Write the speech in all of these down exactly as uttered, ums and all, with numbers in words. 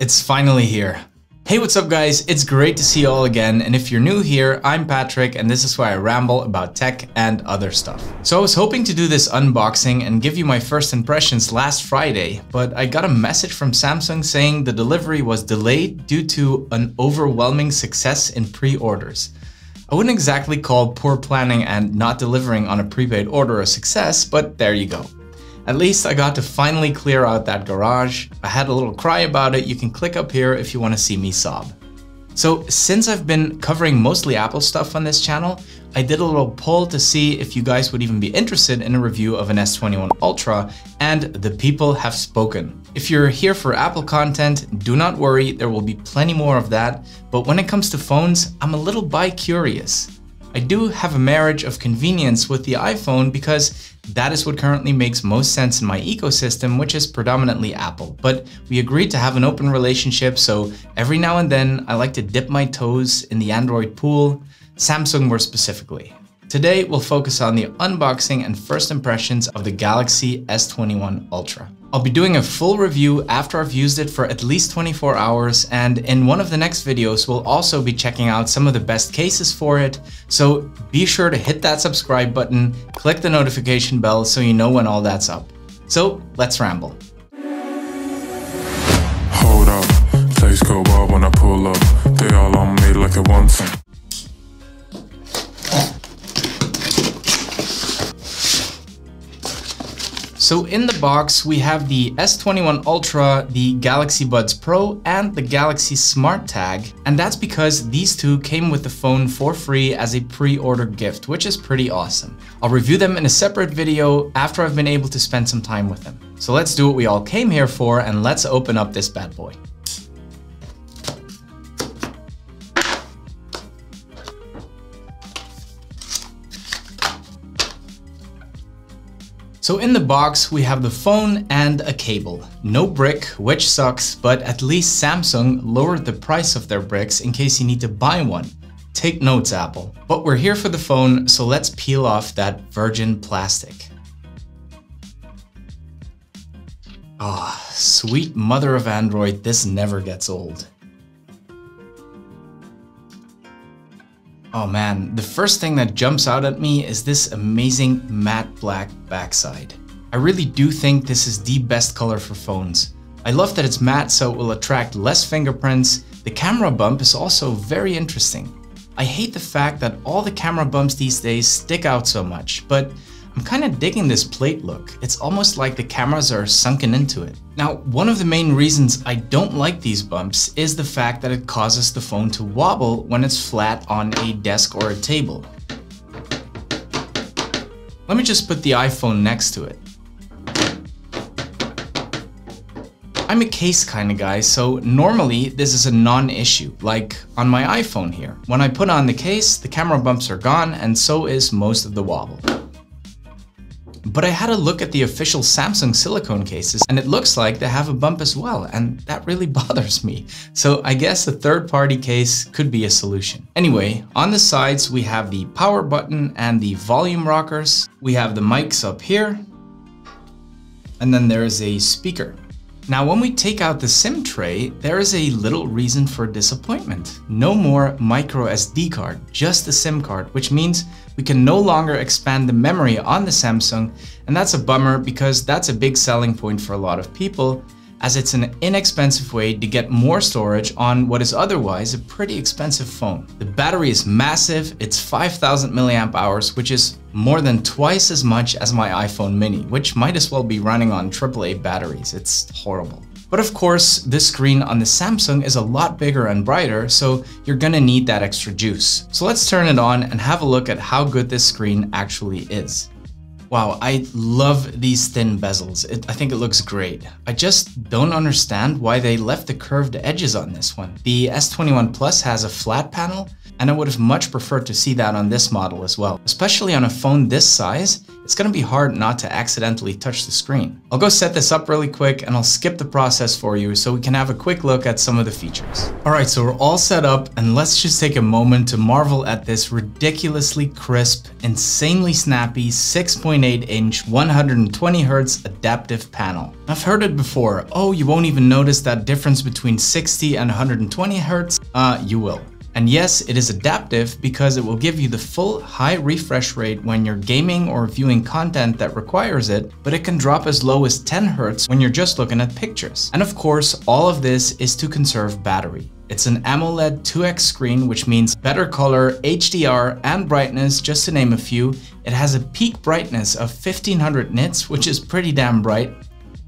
it's finally here. Hey, what's up guys? It's great to see you all again. And if you're new here, I'm Patrick and this is where I ramble about tech and other stuff. So I was hoping to do this unboxing and give you my first impressions last Friday, but I got a message from Samsung saying the delivery was delayed due to an overwhelming success in pre-orders. I wouldn't exactly call poor planning and not delivering on a prepaid order a success, but there you go. At least I got to finally clear out that garage. I had a little cry about it. You can click up here if you want to see me sob. So since I've been covering mostly Apple stuff on this channel, I did a little poll to see if you guys would even be interested in a review of an S twenty-one Ultra, and the people have spoken. If you're here for Apple content, do not worry, there will be plenty more of that. But when it comes to phones, I'm a little bi-curious. I do have a marriage of convenience with the iPhone because that is what currently makes most sense in my ecosystem, which is predominantly Apple. But we agreed to have an open relationship, so every now and then I like to dip my toes in the Android pool, Samsung more specifically. Today, we'll focus on the unboxing and first impressions of the Galaxy S twenty-one Ultra. I'll be doing a full review after I've used it for at least twenty-four hours, and in one of the next videos, we'll also be checking out some of the best cases for it. So be sure to hit that subscribe button, click the notification bell so you know when all that's up. So let's ramble. Hold up, things go wild when I pull up, they all on me like it wants. So in the box, we have the S twenty-one Ultra, the Galaxy Buds Pro, and the Galaxy Smart Tag. And that's because these two came with the phone for free as a pre-order gift, which is pretty awesome. I'll review them in a separate video after I've been able to spend some time with them. So let's do what we all came here for, and let's open up this bad boy. So in the box, we have the phone and a cable. No brick, which sucks, but at least Samsung lowered the price of their bricks in case you need to buy one. Take notes, Apple. But we're here for the phone, so let's peel off that virgin plastic. Ah, oh, sweet mother of Android, this never gets old. Oh man, the first thing that jumps out at me is this amazing matte black backside. I really do think this is the best color for phones. I love that it's matte so it will attract less fingerprints. The camera bump is also very interesting. I hate the fact that all the camera bumps these days stick out so much, but I'm kind of digging this plate look. It's almost like the cameras are sunken into it. Now, one of the main reasons I don't like these bumps is the fact that it causes the phone to wobble when it's flat on a desk or a table. Let me just put the iPhone next to it. I'm a case kind of guy, so normally this is a non-issue, like on my iPhone here. When I put on the case, the camera bumps are gone, and so is most of the wobble. But I had a look at the official Samsung silicone cases and it looks like they have a bump as well, and that really bothers me. So I guess a third-party case could be a solution. Anyway, on the sides we have the power button and the volume rockers. We have the mics up here, and then there is a speaker. Now when we take out the SIM tray, there is a little reason for disappointment. No more micro S D card, just the SIM card, which means we can no longer expand the memory on the Samsung, and that's a bummer because that's a big selling point for a lot of people, as it's an inexpensive way to get more storage on what is otherwise a pretty expensive phone. The battery is massive, it's five thousand milliamp hours, which is more than twice as much as my iPhone mini, which might as well be running on triple A batteries. It's horrible. But of course, the screen on the Samsung is a lot bigger and brighter, so you're gonna need that extra juice. So let's turn it on and have a look at how good this screen actually is. Wow, I love these thin bezels. It, I think it looks great. I just don't understand why they left the curved edges on this one. The S twenty-one Plus has a flat panel, and I would have much preferred to see that on this model as well. Especially on a phone this size, it's gonna be hard not to accidentally touch the screen. I'll go set this up really quick and I'll skip the process for you so we can have a quick look at some of the features. All right, so we're all set up and let's just take a moment to marvel at this ridiculously crisp, insanely snappy six point eight three point eight inch one hundred twenty hertz adaptive panel. I've heard it before, oh, you won't even notice that difference between sixty and one hundred twenty hertz. Uh, you will. And yes, it is adaptive because it will give you the full high refresh rate when you're gaming or viewing content that requires it, but it can drop as low as ten hertz when you're just looking at pictures. And of course, all of this is to conserve battery. It's an AMOLED two X screen, which means better color, H D R, and brightness, just to name a few. It has a peak brightness of fifteen hundred nits, which is pretty damn bright.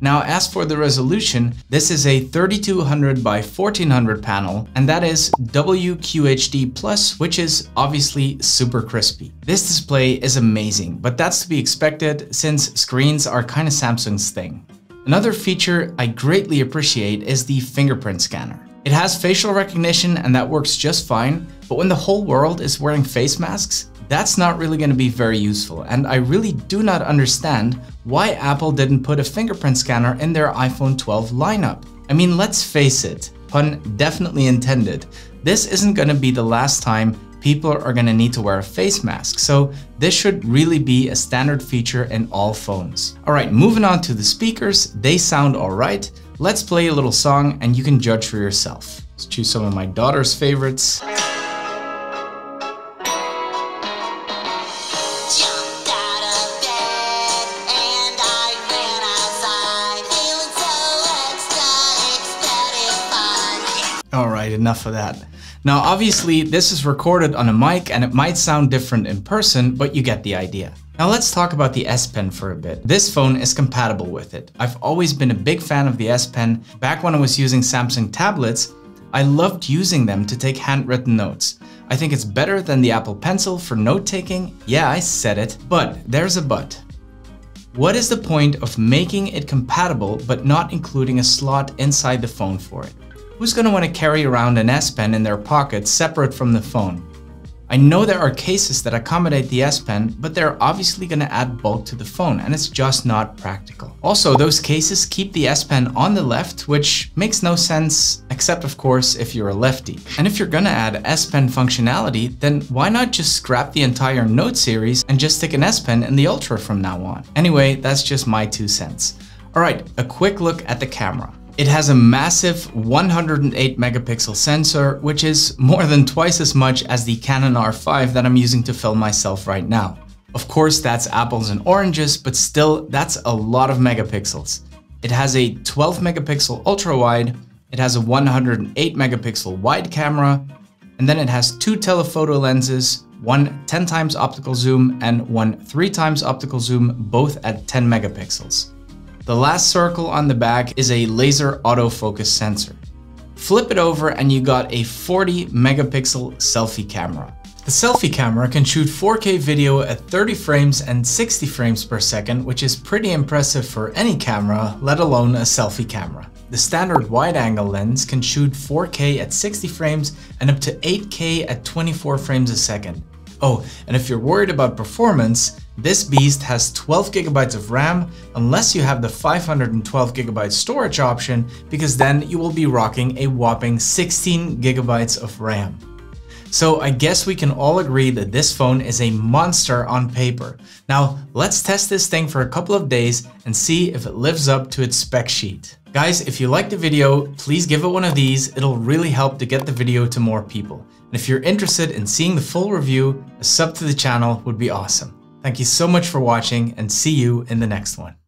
Now, as for the resolution, this is a thirty-two hundred by fourteen hundred panel, and that is W Q H D plus, which is obviously super crispy. This display is amazing, but that's to be expected since screens are kind of Samsung's thing. Another feature I greatly appreciate is the fingerprint scanner. It has facial recognition and that works just fine, but when the whole world is wearing face masks, that's not really going to be very useful, and I really do not understand why Apple didn't put a fingerprint scanner in their iPhone twelve lineup. I mean, let's face it, pun definitely intended, this isn't going to be the last time people are going to need to wear a face mask, so this should really be a standard feature in all phones. Alright, moving on to the speakers, they sound alright. Let's play a little song and you can judge for yourself. Let's choose some of my daughter's favorites. Alright, enough of that. Now obviously this is recorded on a mic and it might sound different in person, but you get the idea. Now let's talk about the S Pen for a bit. This phone is compatible with it. I've always been a big fan of the S Pen. Back when I was using Samsung tablets, I loved using them to take handwritten notes. I think it's better than the Apple Pencil for note-taking. Yeah, I said it, but there's a but. What is the point of making it compatible but not including a slot inside the phone for it? Who's going to want to carry around an S Pen in their pocket separate from the phone? I know there are cases that accommodate the S Pen, but they're obviously going to add bulk to the phone and it's just not practical. Also, those cases keep the S Pen on the left, which makes no sense, except of course if you're a lefty. And if you're going to add S Pen functionality, then why not just scrap the entire Note series and just stick an S Pen in the Ultra from now on? Anyway, that's just my two cents. Alright, a quick look at the camera. It has a massive one hundred eight megapixel sensor, which is more than twice as much as the Canon R five that I'm using to film myself right now. Of course, that's apples and oranges, but still, that's a lot of megapixels. It has a twelve megapixel ultra wide, it has a one hundred eight megapixel wide camera, and then it has two telephoto lenses, one ten times optical zoom and one three times optical zoom, both at ten megapixels. The last circle on the back is a laser autofocus sensor. Flip it over and you got a forty megapixel selfie camera. The selfie camera can shoot four K video at thirty frames and sixty frames per second, which is pretty impressive for any camera, let alone a selfie camera. The standard wide-angle lens can shoot four K at sixty frames and up to eight K at twenty-four frames a second. Oh, and if you're worried about performance, this beast has twelve gigabytes of RAM, unless you have the five hundred twelve gigabyte storage option, because then you will be rocking a whopping sixteen gigabytes of RAM. So I guess we can all agree that this phone is a monster on paper. Now let's test this thing for a couple of days and see if it lives up to its spec sheet. Guys, if you liked the video, please give it one of these. It'll really help to get the video to more people. And if you're interested in seeing the full review, a sub to the channel would be awesome. Thank you so much for watching and see you in the next one.